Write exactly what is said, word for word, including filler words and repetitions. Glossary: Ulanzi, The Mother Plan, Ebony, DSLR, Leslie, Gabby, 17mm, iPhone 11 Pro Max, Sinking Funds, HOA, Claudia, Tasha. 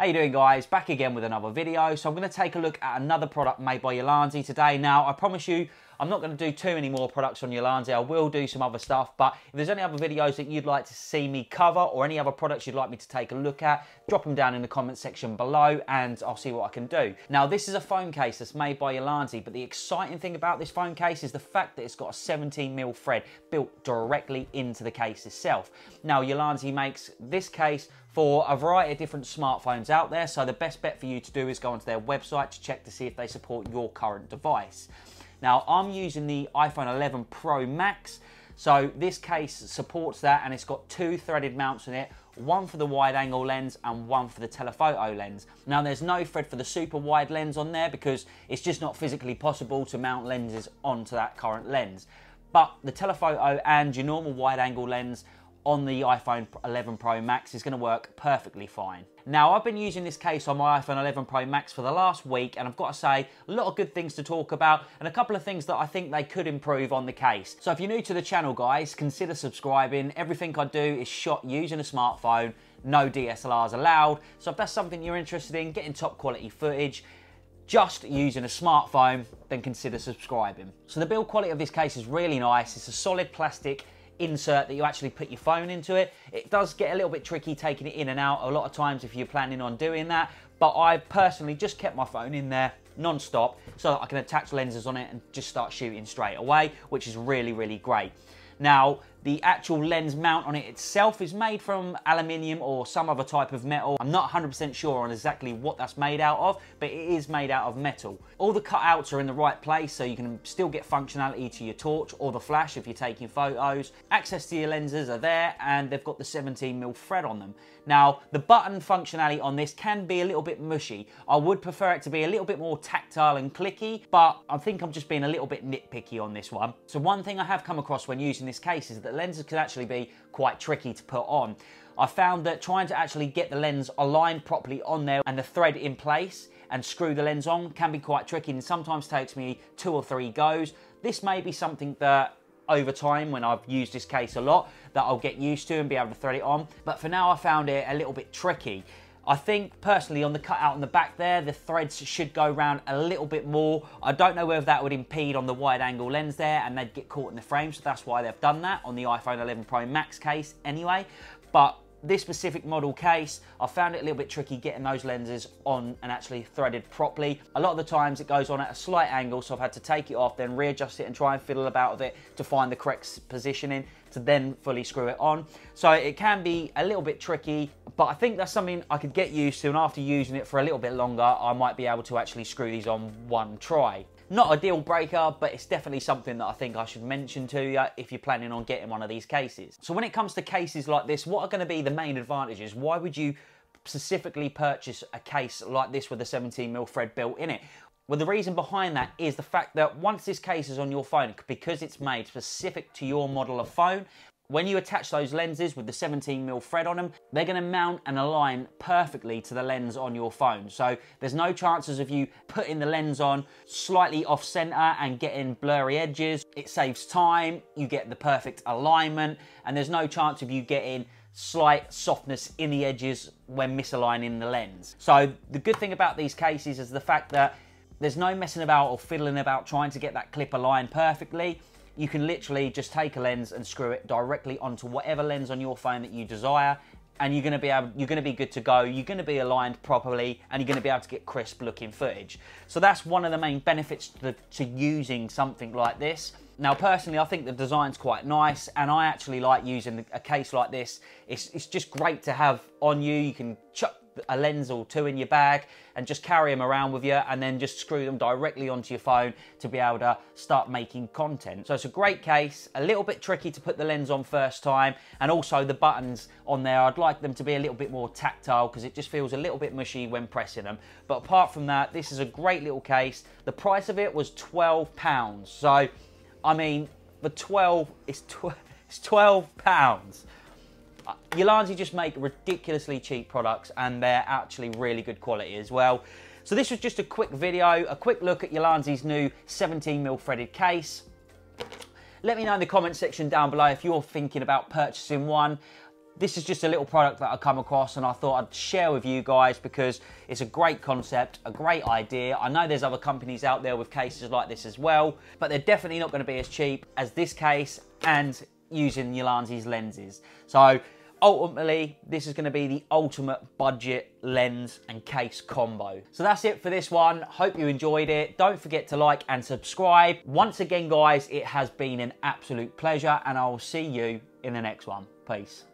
How you doing, guys? Back again with another video. So I'm going to take a look at another product made by Ulanzi today. Now, I promise you, I'm not going to do too many more products on Ulanzi. I will do some other stuff, but if there's any other videos that you'd like to see me cover or any other products you'd like me to take a look at, drop them down in the comment section below and I'll see what I can do. Now, this is a phone case that's made by Ulanzi, but the exciting thing about this phone case is the fact that it's got a seventeen mil thread built directly into the case itself. Now, Ulanzi makes this case for a variety of different smartphones out there, so the best bet for you to do is go onto their website to check to see if they support your current device. Now, I'm using the iPhone eleven Pro Max, so this case supports that, and it's got two threaded mounts in it, one for the wide angle lens and one for the telephoto lens. Now, there's no thread for the super wide lens on there because it's just not physically possible to mount lenses onto that current lens. But the telephoto and your normal wide angle lens on the iPhone eleven Pro Max is going to work perfectly fine. Now, I've been using this case on my iPhone eleven Pro Max for the last week, and I've got to say, a lot of good things to talk about and a couple of things that I think they could improve on the case. So if you're new to the channel, guys, consider subscribing. Everything I do is shot using a smartphone, no D S L Rs allowed. So if that's something you're interested in, getting top quality footage, just using a smartphone, then consider subscribing. So the build quality of this case is really nice. It's a solid plastic insert that you actually put your phone into it. It does get a little bit tricky taking it in and out a lot of times if you're planning on doing that, but I personally just kept my phone in there non-stop so that I can attach lenses on it and just start shooting straight away, which is really, really great. Now, the actual lens mount on it itself is made from aluminium or some other type of metal. I'm not one hundred percent sure on exactly what that's made out of, but it is made out of metal. All the cutouts are in the right place, so you can still get functionality to your torch or the flash if you're taking photos. Access to your lenses are there, and they've got the seventeen mil thread on them. Now, the button functionality on this can be a little bit mushy. I would prefer it to be a little bit more tactile and clicky, but I think I'm just being a little bit nitpicky on this one. So one thing I have come across when using this case is that lenses can actually be quite tricky to put on. I found that trying to actually get the lens aligned properly on there and the thread in place and screw the lens on can be quite tricky, and sometimes takes me two or three goes. This may be something that over time, when I've used this case a lot, that I'll get used to and be able to thread it on. But for now, I found it a little bit tricky. I think personally on the cutout on the back there, the threads should go round a little bit more. I don't know whether that would impede on the wide angle lens there and they'd get caught in the frame, so that's why they've done that on the iPhone eleven Pro Max case anyway. But this specific model case, I found it a little bit tricky getting those lenses on and actually threaded properly. A lot of the times it goes on at a slight angle, so I've had to take it off, then readjust it and try and fiddle about with it to find the correct positioning to then fully screw it on. So it can be a little bit tricky, but I think that's something I could get used to, and after using it for a little bit longer, I might be able to actually screw these on one try. Not a deal breaker, but it's definitely something that I think I should mention to you if you're planning on getting one of these cases. So when it comes to cases like this, what are going to be the main advantages? Why would you specifically purchase a case like this with a seventeen mil thread built in it? Well, the reason behind that is the fact that once this case is on your phone, because it's made specific to your model of phone, when you attach those lenses with the seventeen mil thread on them, they're gonna mount and align perfectly to the lens on your phone. So there's no chances of you putting the lens on slightly off center and getting blurry edges. It saves time, you get the perfect alignment, and there's no chance of you getting slight softness in the edges when misaligning the lens. So the good thing about these cases is the fact that there's no messing about or fiddling about trying to get that clip aligned perfectly. You can literally just take a lens and screw it directly onto whatever lens on your phone that you desire, and you're gonna be able, you're gonna be good to go, you're gonna be aligned properly, and you're gonna be able to get crisp looking footage. So that's one of the main benefits to, the, to using something like this. Now, personally, I think the design's quite nice, and I actually like using a case like this. It's, it's just great to have on you. You can chuck a lens or two in your bag and just carry them around with you, and then just screw them directly onto your phone to be able to start making content. So it's a great case, a little bit tricky to put the lens on first time, and also the buttons on there, I'd like them to be a little bit more tactile because it just feels a little bit mushy when pressing them. But apart from that, this is a great little case. The price of it was twelve pounds. So, I mean, the twelve is twelve pounds. Ulanzi just make ridiculously cheap products, and they're actually really good quality as well. So this was just a quick video, a quick look at Ulanzi's new seventeen mil threaded case. Let me know in the comment section down below if you're thinking about purchasing one. this is just a little product that I come across and I thought I'd share with you guys because it's a great concept, a great idea. I know there's other companies out there with cases like this as well, but they're definitely not going to be as cheap as this case and using Ulanzi's lenses. So ultimately, this is going to be the ultimate budget lens and case combo. So that's it for this one. Hope you enjoyed it. Don't forget to like and subscribe. Once again, guys, it has been an absolute pleasure and I will see you in the next one. Peace.